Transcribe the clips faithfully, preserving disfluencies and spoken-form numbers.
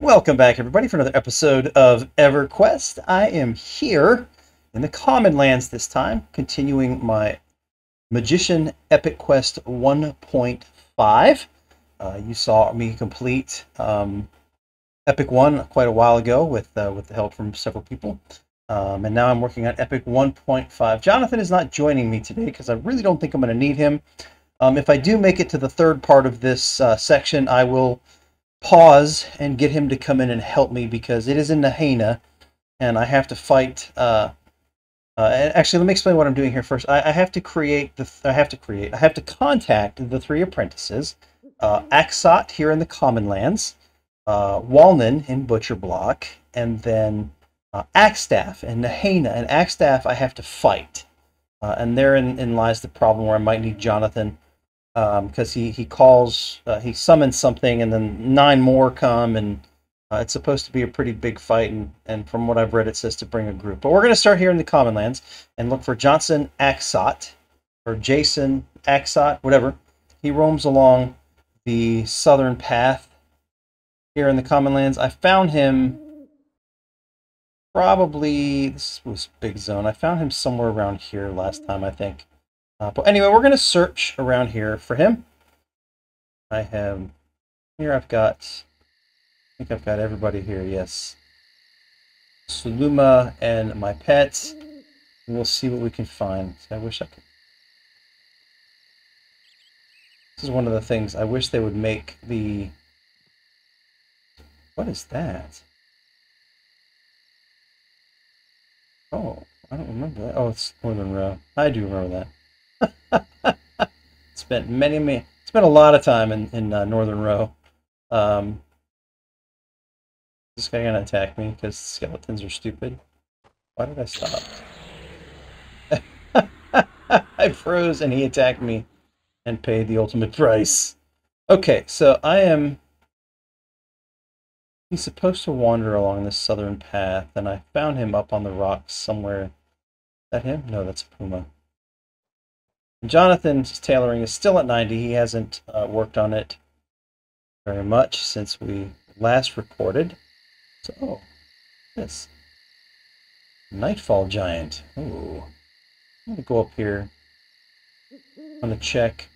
Welcome back, everybody, for another episode of EverQuest. I am here in the Common Lands this time, continuing my Magician Epic Quest one point five. Uh, you saw me complete um, Epic one quite a while ago with, uh, with the help from several people. Um, and now I'm working on Epic one point five. Jonathan is not joining me today because I really don't think I'm going to need him. Um, if I do make it to the third part of this uh, section, I will pause and get him to come in and help me, because it is in Najena and I have to fight uh, uh and actually let me explain what I'm doing here first. I, I have to create the I have to create I have to contact the three apprentices, uh Aksot here in the Common Lands, uh Walden in Butcher Block, and then uh, Akkstaff in Najena. And Akkstaff I have to fight, uh, and therein in lies the problem where I might need Jonathan, because um, he he calls uh, he summons something and then nine more come, and uh, it's supposed to be a pretty big fight, and and from what I've read it says to bring a group. But we're going to start here in the Common Lands and look for Johnson Aksot, or Jason Aksot, whatever. He roams along the southern path here in the Common Lands. I found him probably, this was Big Zone, I found him somewhere around here last time, I think. Uh, but anyway, we're going to search around here for him. I have, here I've got, I think I've got everybody here, yes. Suluma and my pets. We'll see what we can find. I wish I could. This is one of the things, I wish they would make the, what is that? Oh, I don't remember that. Oh, it's Northern Row. I do remember that. Spent many, many, spent a lot of time in, in uh, Northern Row. Um, is this guy gonna attack me because skeletons are stupid? Why did I stop? I froze and he attacked me and paid the ultimate price. Okay, so I am... He's supposed to wander along this southern path, and I found him up on the rocks somewhere. Is that him? No, that's a puma. Jonathan's tailoring is still at ninety. He hasn't uh, worked on it very much since we last recorded. So, oh, this Nightfall Giant. Ooh. I'm going to go up here. I'm going to check.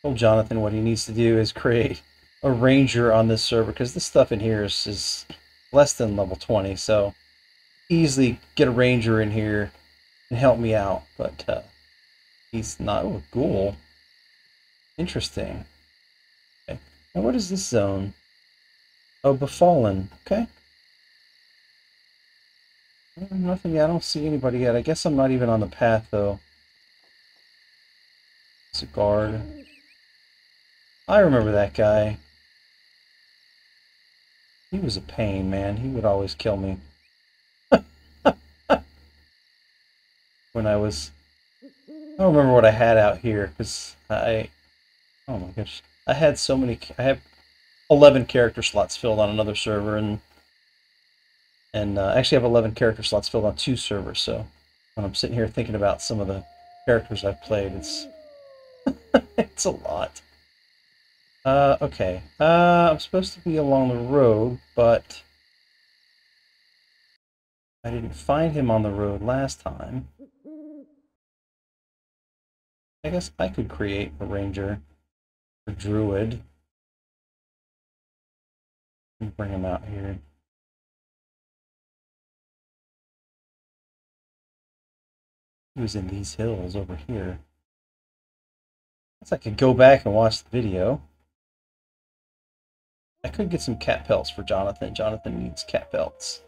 Told Jonathan what he needs to do is create a ranger on this server, because this stuff in here is, is less than level twenty. So, easily get a ranger in here and help me out. But, uh, he's not... Oh, a ghoul. Interesting. Okay. Now, what is this zone? Oh, Befallen. Okay. Nothing yet. I don't see anybody yet. I guess I'm not even on the path, though. It's a guard. I remember that guy. He was a pain, man. He would always kill me. When I was... I don't remember what I had out here, because I, oh my gosh, I had so many, I have eleven character slots filled on another server, and and uh, actually I have eleven character slots filled on two servers, so when I'm sitting here thinking about some of the characters I've played, it's, it's a lot. Uh, okay, uh, I'm supposed to be along the road, but I didn't find him on the road last time. I guess I could create a ranger, a druid, and bring him out here. He was in these hills over here. I guess I could go back and watch the video. I could get some cat pelts for Jonathan. Jonathan needs cat pelts.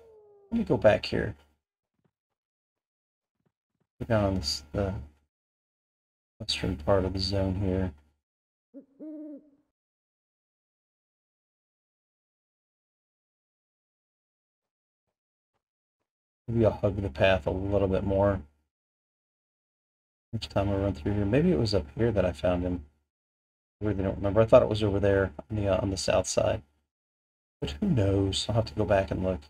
Let me go back here. Go down on this... Uh, western part of the zone here. Maybe I'll hug the path a little bit more each time I run through here. Maybe it was up here that I found him. I really don't remember. I thought it was over there on the, uh, on the south side. But who knows? I'll have to go back and look.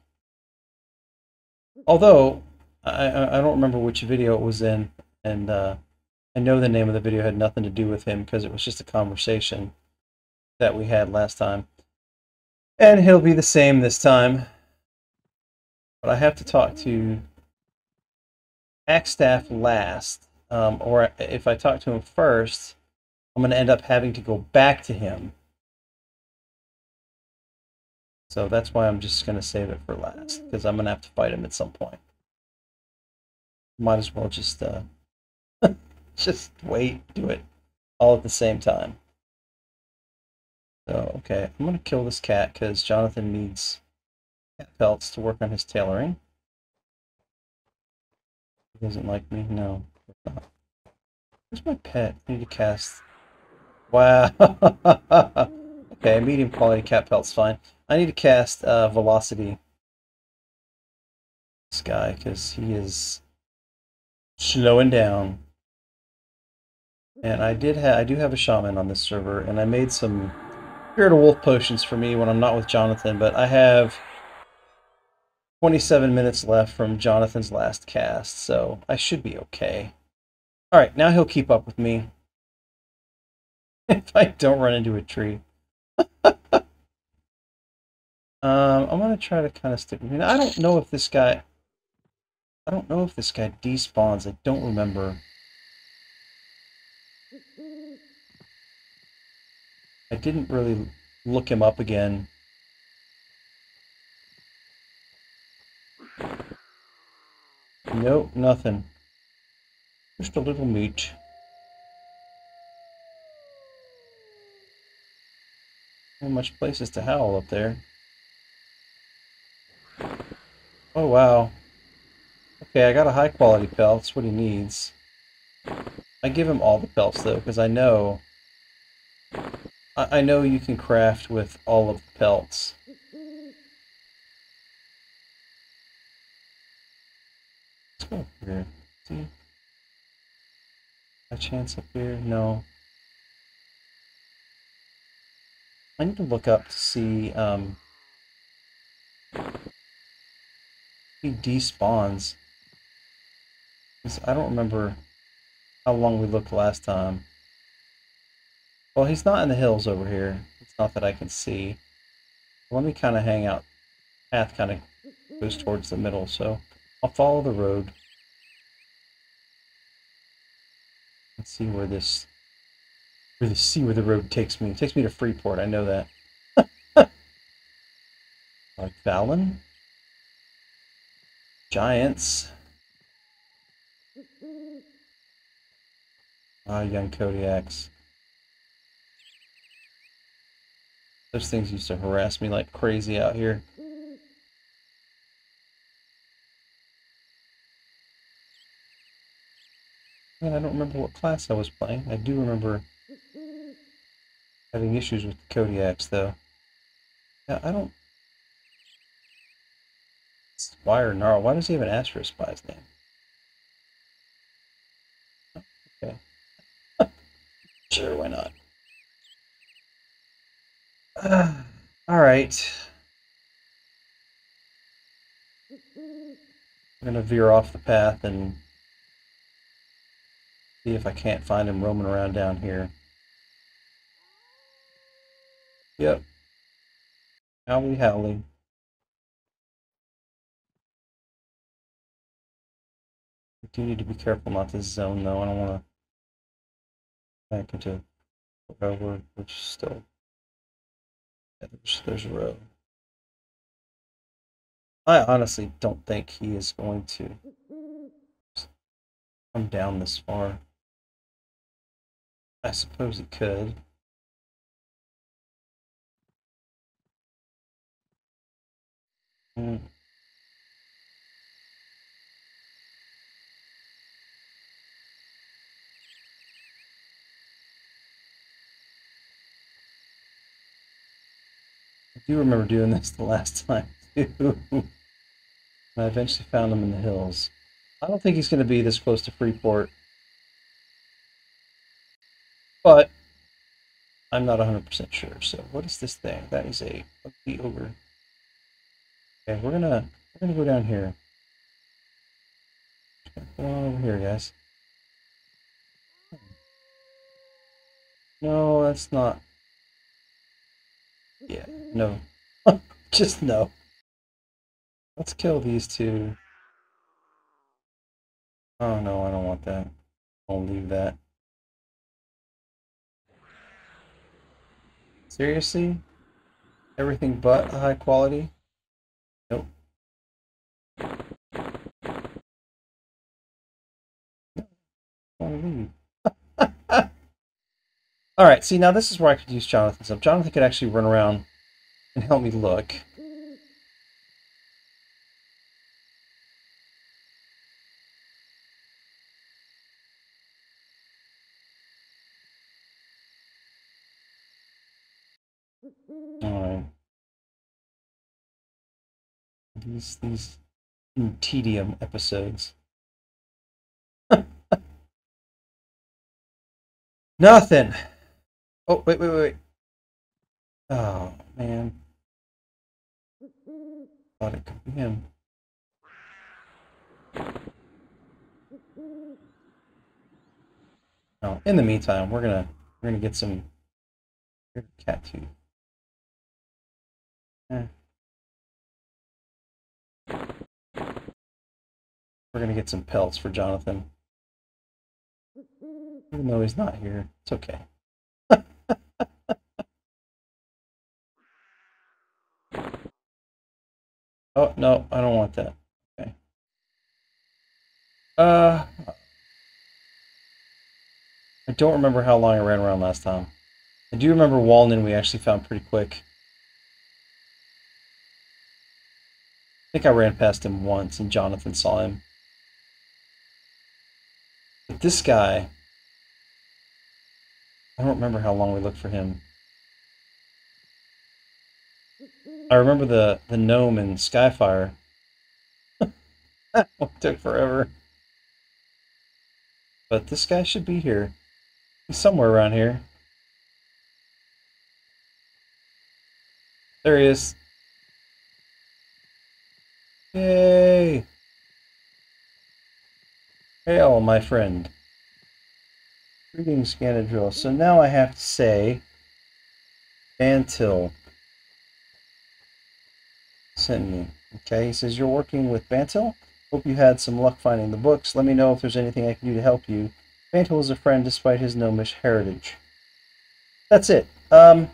Although, I, I, I don't remember which video it was in, and uh, I know the name of the video had nothing to do with him, because it was just a conversation that we had last time. And he'll be the same this time. But I have to talk to Akkstaff last. Um, or if I talk to him first, I'm going to end up having to go back to him. So that's why I'm just going to save it for last, because I'm going to have to fight him at some point. Might as well just uh, just wait, do it all at the same time. So, okay, I'm going to kill this cat, because Jonathan needs cat pelts to work on his tailoring. He doesn't like me? No. Where's my pet? I need to cast. Wow. Okay, medium quality cat pelt's fine. I need to cast uh, Velocity. This guy, because he is slowing down. And I did have I do have a shaman on this server, and I made some Spirit of Wolf potions for me when I'm not with Jonathan, but I have twenty-seven minutes left from Jonathan's last cast, so I should be okay. Alright, now he'll keep up with me. If I don't run into a tree. Um, I'm gonna try to kind of stick with him. I don't know if this guy. I don't know if this guy despawns. I don't remember. I didn't really look him up again. Nope, nothing. Just a little meat. Not much places to howl up there. Oh wow. Okay, I got a high quality pelt, that's what he needs. I give him all the pelts though, because I know I, I know you can craft with all of the pelts. Let's go over here. See? A chance up here? No. I need to look up to see um he despawns. I don't remember how long we looked last time. Well, he's not in the hills over here. It's not that I can see. Let me kind of hang out. Path kind of goes towards the middle, so I'll follow the road. Let's see where this. Really see where the road takes me. It takes me to Freeport. I know that. Like Walden. Giants. Ah, young Kodiaks. Those things used to harass me like crazy out here. Man, I don't remember what class I was playing. I do remember having issues with the Kodiaks, though. Yeah, I don't... Spire Gnarl. Why does he have an asterisk by his name? Okay. Sure, why not? Uh, Alright. I'm gonna veer off the path and see if I can't find him roaming around down here. Yep. Howly howly. I do need to be careful not to zone though. I don't want to back into a row, which is still. Yeah, there's, there's a row. I honestly don't think he is going to come down this far. I suppose he could. Mm. I do remember doing this the last time, too. And I eventually found him in the hills. I don't think he's going to be this close to Freeport. But I'm not one hundred percent sure. So what is this thing? That is a ugly ogre. Okay, we're gonna we're gonna go down here. Go on over here, guys. No, that's not. Yeah, no. Just no. Let's kill these two. Oh no, I don't want that. I'll leave that. Seriously? Everything but high quality? Nope. Alright, see, now this is where I could use Jonathan's up. Jonathan could actually run around and help me look. Alright. These, these tedium episodes. Nothing! Oh, wait, wait, wait. Oh, man. Thought it could be him. Oh, in the meantime, we're gonna we're gonna get some cat food. Eh. We're gonna get some pelts for Jonathan. Even though he's not here, it's okay. Oh, no, I don't want that. Okay. Uh, I don't remember how long I ran around last time. I do remember Walden we actually found pretty quick. I think I ran past him once and Jonathan saw him. But this guy... I don't remember how long we looked for him. I remember the, the gnome in Skyfire. That one took forever. But this guy should be here. He's somewhere around here. There he is. Yay! Hail, my friend. Greetings, Ganadrill. So now I have to say Bantel sent me. Okay, he says, you're working with Bantel? Hope you had some luck finding the books. Let me know if there's anything I can do to help you. Bantel is a friend despite his gnomish heritage. That's it. Um,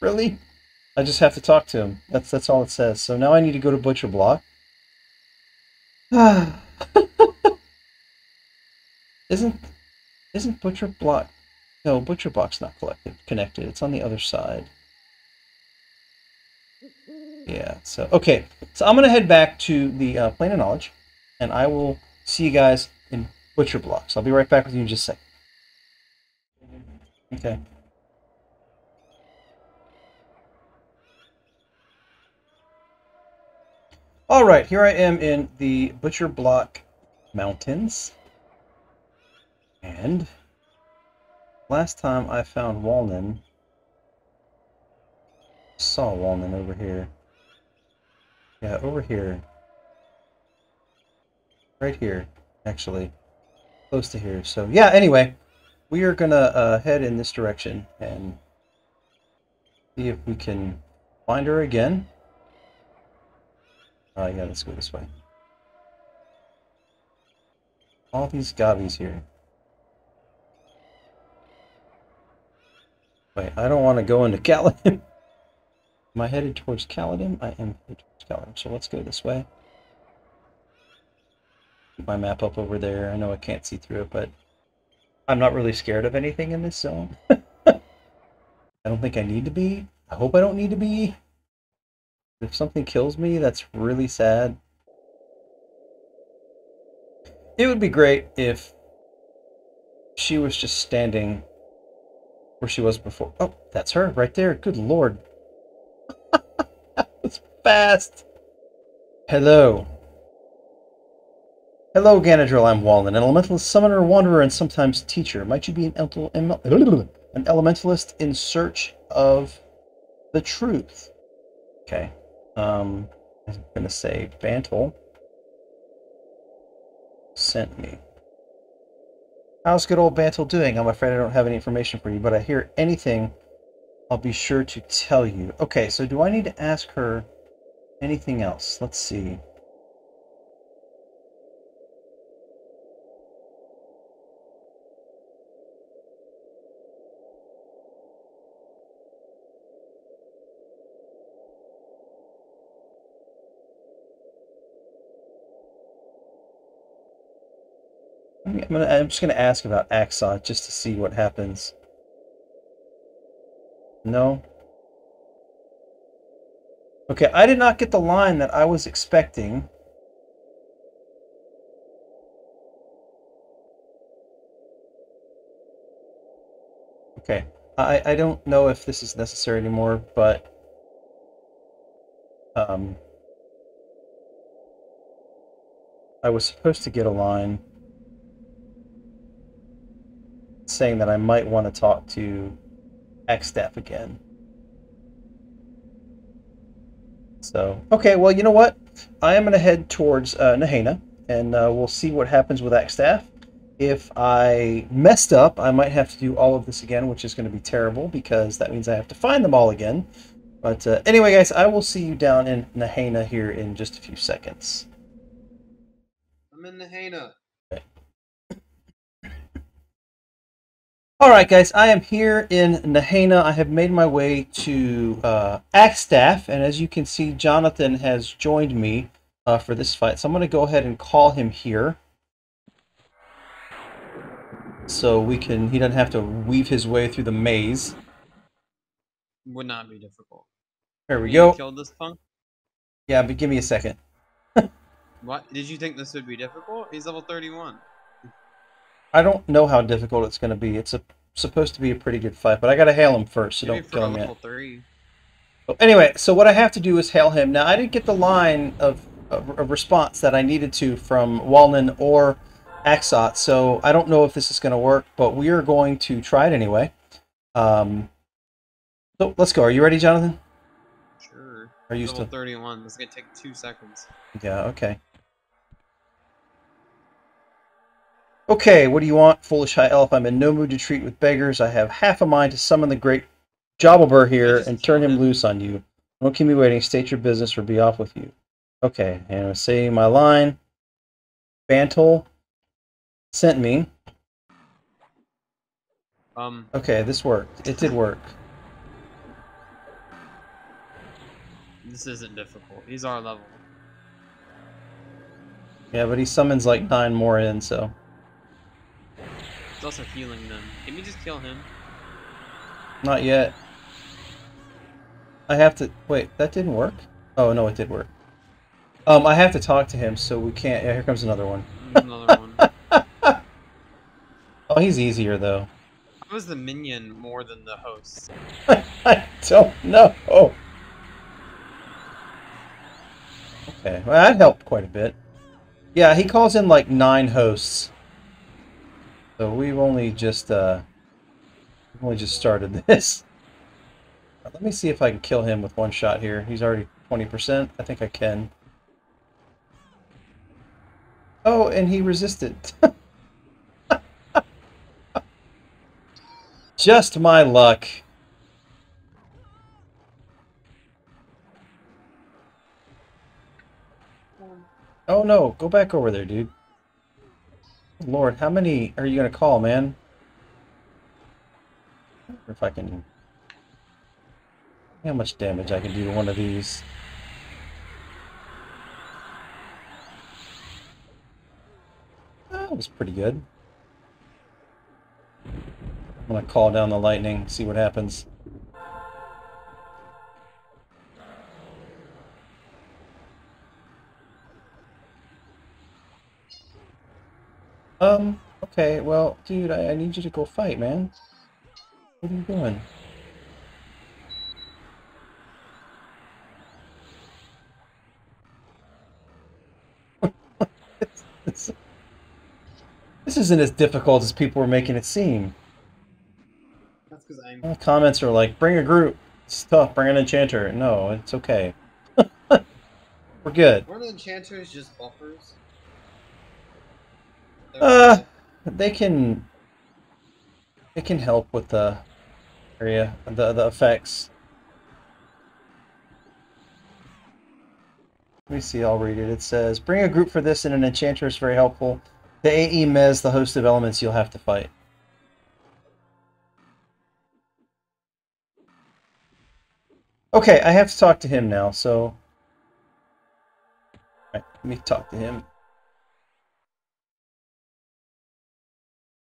really? I just have to talk to him. That's, that's all it says. So now I need to go to Butcher Block. isn't isn't Butcher Block? No, Butcher Block's not collected, connected. It's on the other side. Yeah. So okay. So I'm gonna head back to the uh, Plane of Knowledge, and I will see you guys in Butcher Block. So I'll be right back with you in just a second. Okay. Alright, here I am in the Butcher Block Mountains. And last time I found Walden. Saw Walden over here. Yeah, over here. Right here, actually. Close to here. So yeah, anyway, we are gonna uh, head in this direction and see if we can find her again. Oh, uh, yeah, let's go this way. All these gobbies here. Wait, I don't want to go into Kaladim. Am I headed towards Kaladim? I am headed towards Kaladim, so let's go this way. Keep my map up over there. I know I can't see through it, but I'm not really scared of anything in this zone. I don't think I need to be. I hope I don't need to be. If something kills me, that's really sad. It would be great if she was just standing where she was before. Oh, that's her right there. Good lord. That was fast. Hello. Hello, Ganadrill. I'm Walden, an elementalist, summoner, wanderer, and sometimes teacher. Might you be an, el an elementalist in search of the truth? Okay. Um, I'm gonna say Bantel sent me. How's good old Bantel doing? I'm afraid I don't have any information for you, but I hear anything, I'll be sure to tell you. Okay, so do I need to ask her anything else? Let's see. I'm, gonna, I'm just going to ask about Aksot just to see what happens. No? Okay, I did not get the line that I was expecting. Okay, I, I don't know if this is necessary anymore, but... Um, I was supposed to get a line saying that I might want to talk to Akkstaff again. So, okay, well, you know what? I am going to head towards uh, Najena, and uh, we'll see what happens with Akkstaff. If I messed up, I might have to do all of this again, which is going to be terrible, because that means I have to find them all again. But uh, anyway, guys, I will see you down in Najena here in just a few seconds. I'm in Najena. Alright guys, I am here in Najena. I have made my way to uh, Akkstaff, and as you can see, Jonathan has joined me uh, for this fight. So I'm going to go ahead and call him here, so we can he doesn't have to weave his way through the maze. Would not be difficult. There we go. Kill this punk? Yeah, but give me a second. What? Did you think this would be difficult? He's level thirty-one. I don't know how difficult it's going to be. It's a, supposed to be a pretty good fight, but I got to hail him first, so maybe don't kill him yet. Three. But anyway, so what I have to do is hail him. Now, I didn't get the line of, of, of response that I needed to from Walden or Aksot, so I don't know if this is going to work, but we are going to try it anyway. Um, so let's go. Are you ready, Jonathan? Sure. Are you still thirty-one? This is going to take two seconds. Yeah, okay. Okay, what do you want, foolish high elf? I'm in no mood to treat with beggars. I have half a mind to summon the great Jobblebur here and turn him loose on you. Don't keep me waiting. State your business or be off with you. Okay, and I say my line. Bantel sent me. Um. Okay, this worked. It did work. This isn't difficult. He's our level. Yeah, but he summons like nine more in, so... It's also healing them. Can we just kill him? Not yet. I have to... Wait, that didn't work? Oh, no, it did work. Um, I have to talk to him, so we can't... Yeah, here comes another one. Another one. Oh, he's easier, though. How was the minion more than the host? I don't know. Oh. Okay, well, that helped quite a bit. Yeah, he calls in, like, nine hosts. So we've only just uh, we've only just started this. Let me see if I can kill him with one shot here. He's already twenty percent. I think I can. Oh, and he resisted. Just my luck. Oh no, go back over there, dude. Lord, how many are you going to call, man? I wonder if I can... How much damage I can do to one of these. That was pretty good. I'm going to call down the lightning, see what happens. Um, okay, well, dude, I, I need you to go fight, man. What are you doing? this, this isn't as difficult as people were making it seem. That's 'cause I'm... All comments are like, bring a group. It's tough, bring an enchanter. No, it's okay. We're good. Weren't enchanters just buffers? Uh, they can It can help with the area, the, the effects. Let me see, I'll read it. It says, bring a group for this and an enchanter is very helpful. The A E Mez, the host of elements you'll have to fight. Okay, I have to talk to him now, so... Alright, let me talk to him.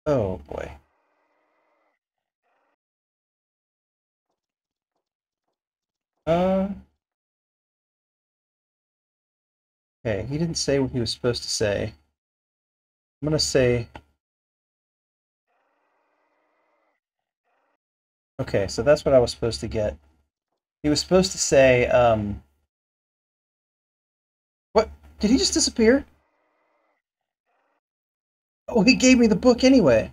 Oh, boy. Uh... Okay, he didn't say what he was supposed to say. I'm gonna say... Okay, so that's what I was supposed to get. He was supposed to say, um... What? Did he just disappear? Oh, he gave me the book anyway!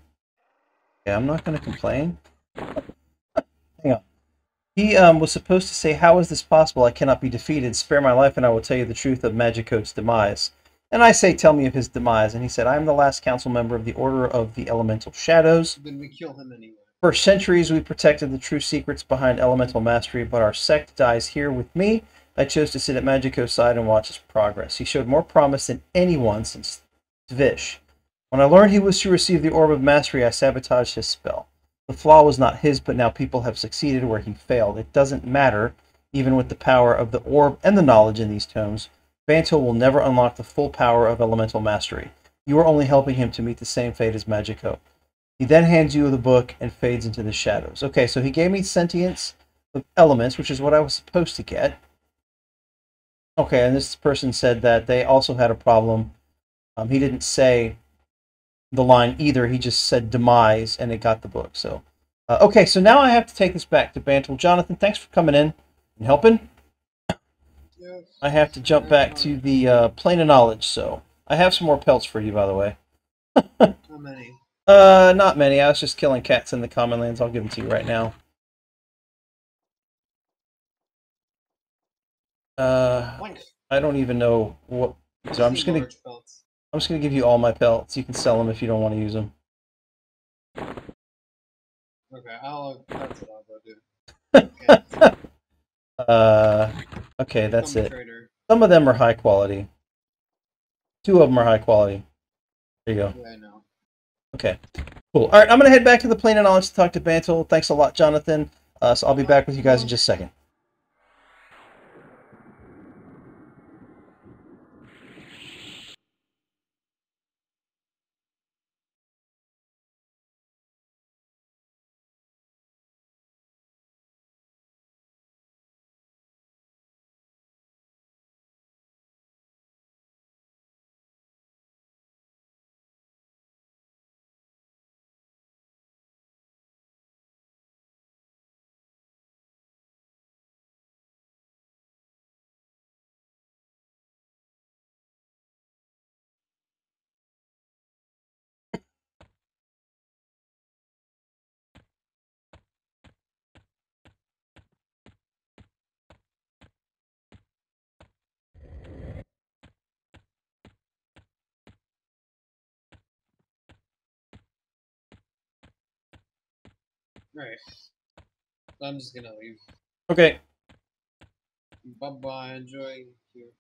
Yeah, I'm not gonna complain. Hang on. He um, was supposed to say, how is this possible? I cannot be defeated. Spare my life and I will tell you the truth of Magico's demise. And I say, tell me of his demise. And he said, I am the last council member of the Order of the Elemental Shadows. Then we kill him anyway. For centuries we protected the true secrets behind elemental mastery, but our sect dies here with me. I chose to sit at Magico's side and watch his progress. He showed more promise than anyone since Dvish. When I learned he was to receive the Orb of Mastery, I sabotaged his spell. The flaw was not his, but now people have succeeded where he failed. It doesn't matter, even with the power of the orb and the knowledge in these tomes. Bantel will never unlock the full power of elemental mastery. You are only helping him to meet the same fate as Magico. He then hands you the book and fades into the shadows. Okay, so he gave me sentience of elements, which is what I was supposed to get. Okay, and this person said that they also had a problem. Um, he didn't say... the line either, he just said demise and it got the book. So uh, okay, so now I have to take this back to Bantel. Jonathan, thanks for coming in and helping. Yes. I have to jump back to the uh, Plane of Knowledge, so I have some more pelts for you, by the way. How many? Uh, not many. I was just killing cats in the common lands. I'll give them to you right now. Uh, I don't even know what. So I'm just gonna. I'm just going to give you all my pelts. You can sell them if you don't want to use them. Okay, I'll... That's what I'll go do. uh, okay, that's it. Trader. Some of them are high quality. Two of them are high quality. There you go. Yeah, I know. Okay, cool. Alright, I'm going to head back to the Plane of Knowledge to talk to Bantel. Thanks a lot, Jonathan. Uh, so I'll be back with you guys in just a second. Alright. I'm just gonna leave. Okay. Bye bye. Enjoy you.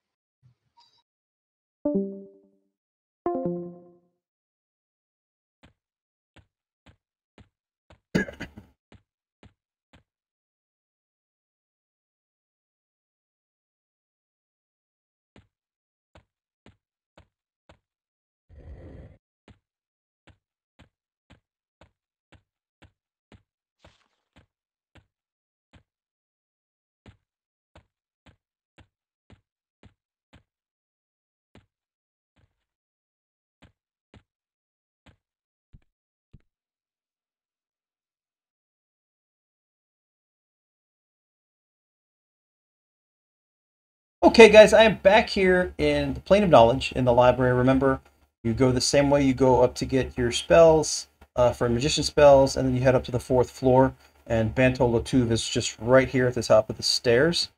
Okay, guys, I am back here in the Plane of Knowledge in the library. Remember, you go the same way you go up to get your spells uh, for magician spells, and then you head up to the fourth floor. And Bantel L'Tuv is just right here at the top of the stairs,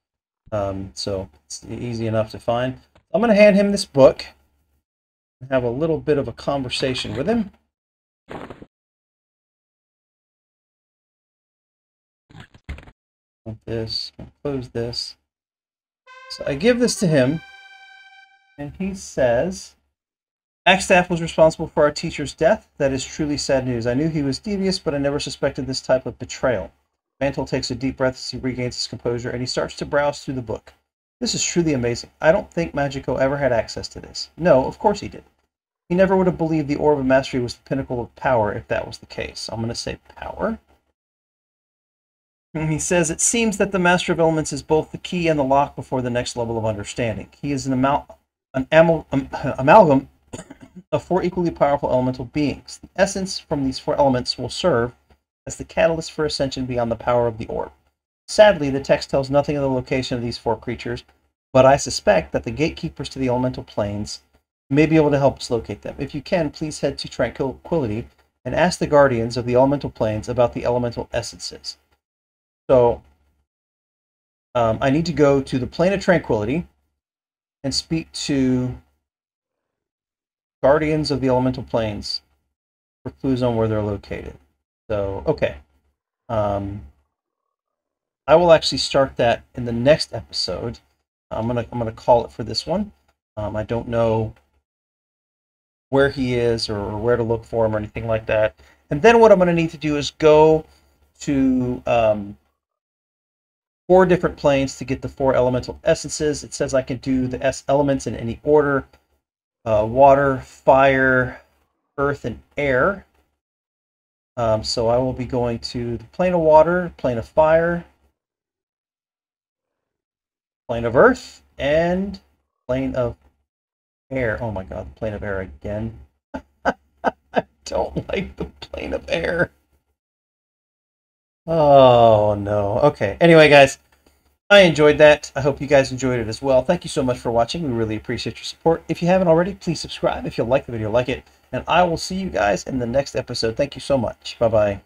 um, so it's easy enough to find. I'm going to hand him this book and have a little bit of a conversation with him. want this, I'll close this. So I give this to him, and he says, Akkstaff was responsible for our teacher's death. That is truly sad news. I knew he was devious, but I never suspected this type of betrayal. Bantel takes a deep breath as he regains his composure, and he starts to browse through the book. This is truly amazing. I don't think Magico ever had access to this. No, of course he did. He never would have believed the Orb of Mastery was the pinnacle of power if that was the case. I'm going to say power. And he says, it seems that the Master of Elements is both the key and the lock before the next level of understanding. He is an, amal an amal um, amalgam of four equally powerful elemental beings. The essence from these four elements will serve as the catalyst for ascension beyond the power of the orb. Sadly, the text tells nothing of the location of these four creatures, but I suspect that the gatekeepers to the elemental planes may be able to help us locate them. If you can, please head to Tranquility and ask the guardians of the elemental planes about the elemental essences. So, um, I need to go to the Plane of Tranquility and speak to guardians of the elemental planes for clues on where they're located. So, okay. Um, I will actually start that in the next episode. I'm gonna I'm gonna call it for this one. Um, I don't know where he is or where to look for him or anything like that. And then what I'm gonna need to do is go to um, four different planes to get the four elemental essences. It says I can do the S elements in any order. Uh, water, fire, earth, and air. Um, so I will be going to the Plane of Water, Plane of Fire, Plane of Earth, and Plane of Air. Oh my god, the Plane of Air again. I don't like the Plane of Air. Oh no. Okay, anyway guys, I enjoyed that. I hope you guys enjoyed it as well. Thank you so much for watching. We really appreciate your support. If you haven't already, please subscribe. If you like the video, like it. And I will see you guys in the next episode. Thank you so much. Bye-bye.